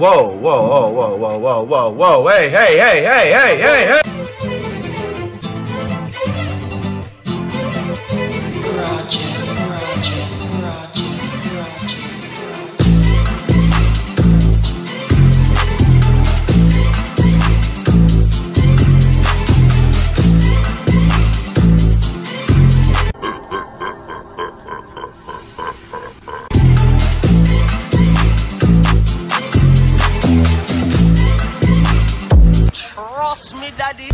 Whoa, whoa, whoa, whoa, whoa, whoa, whoa, whoa, hey, hey, hey, hey, hey, hey, hey! Daddy.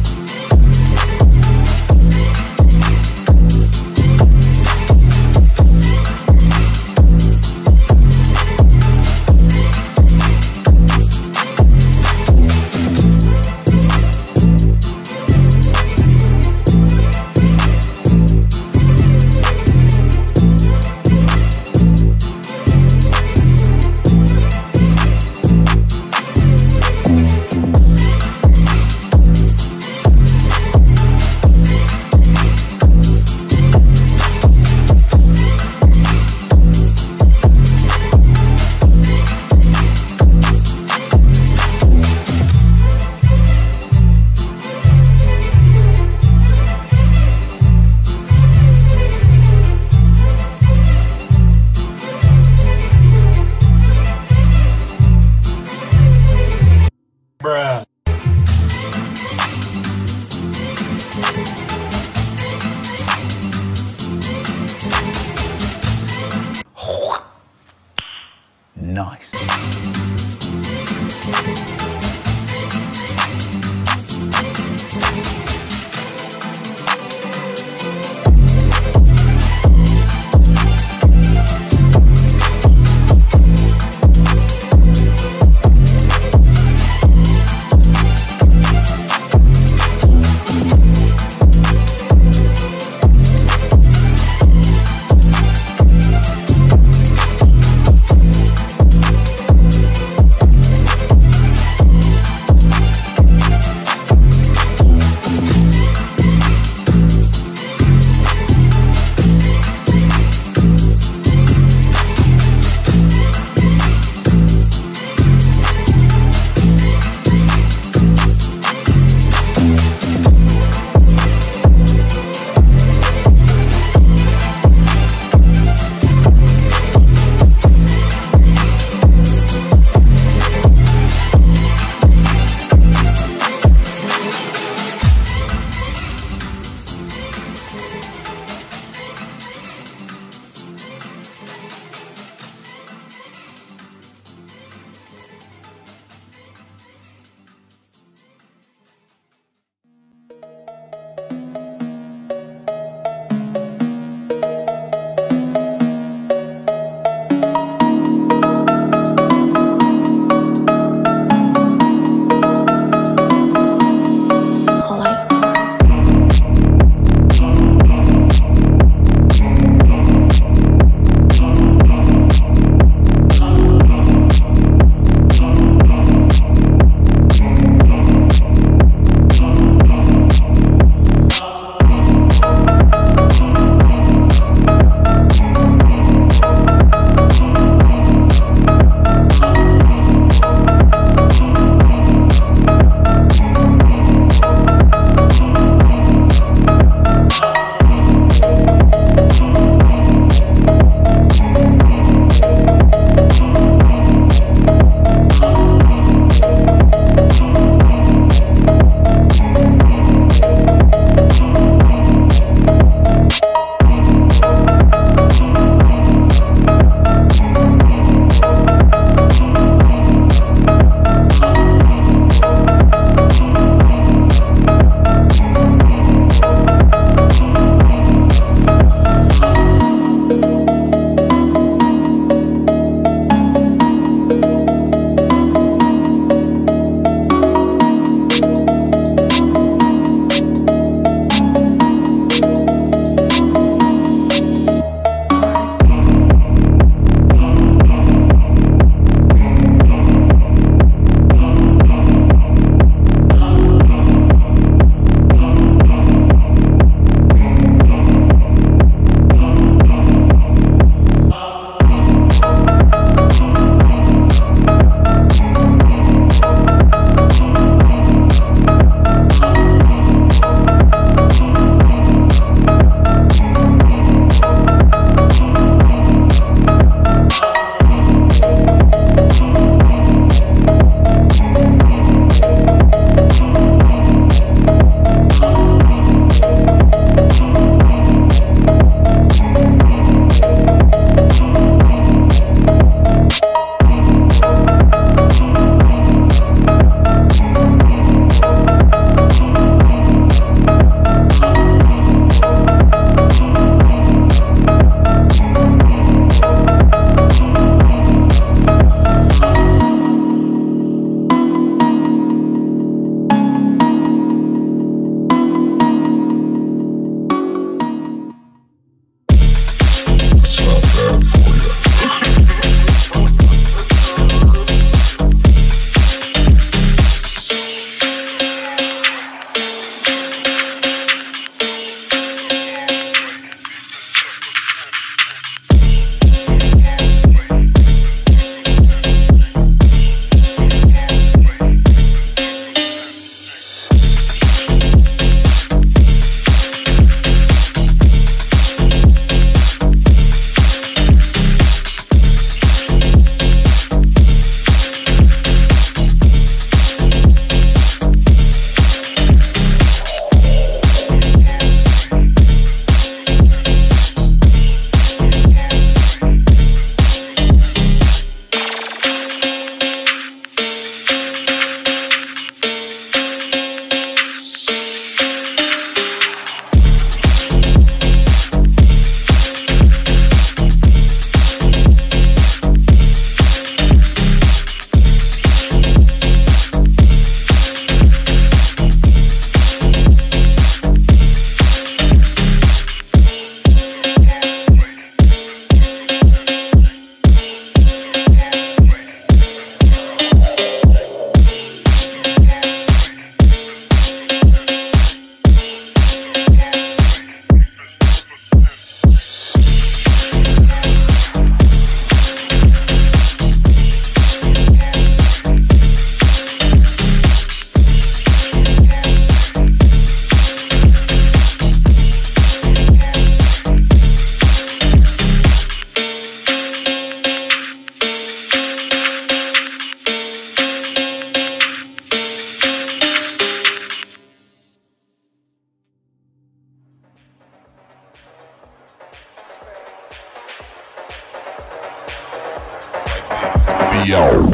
Yo.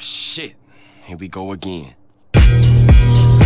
Shit, here we go again.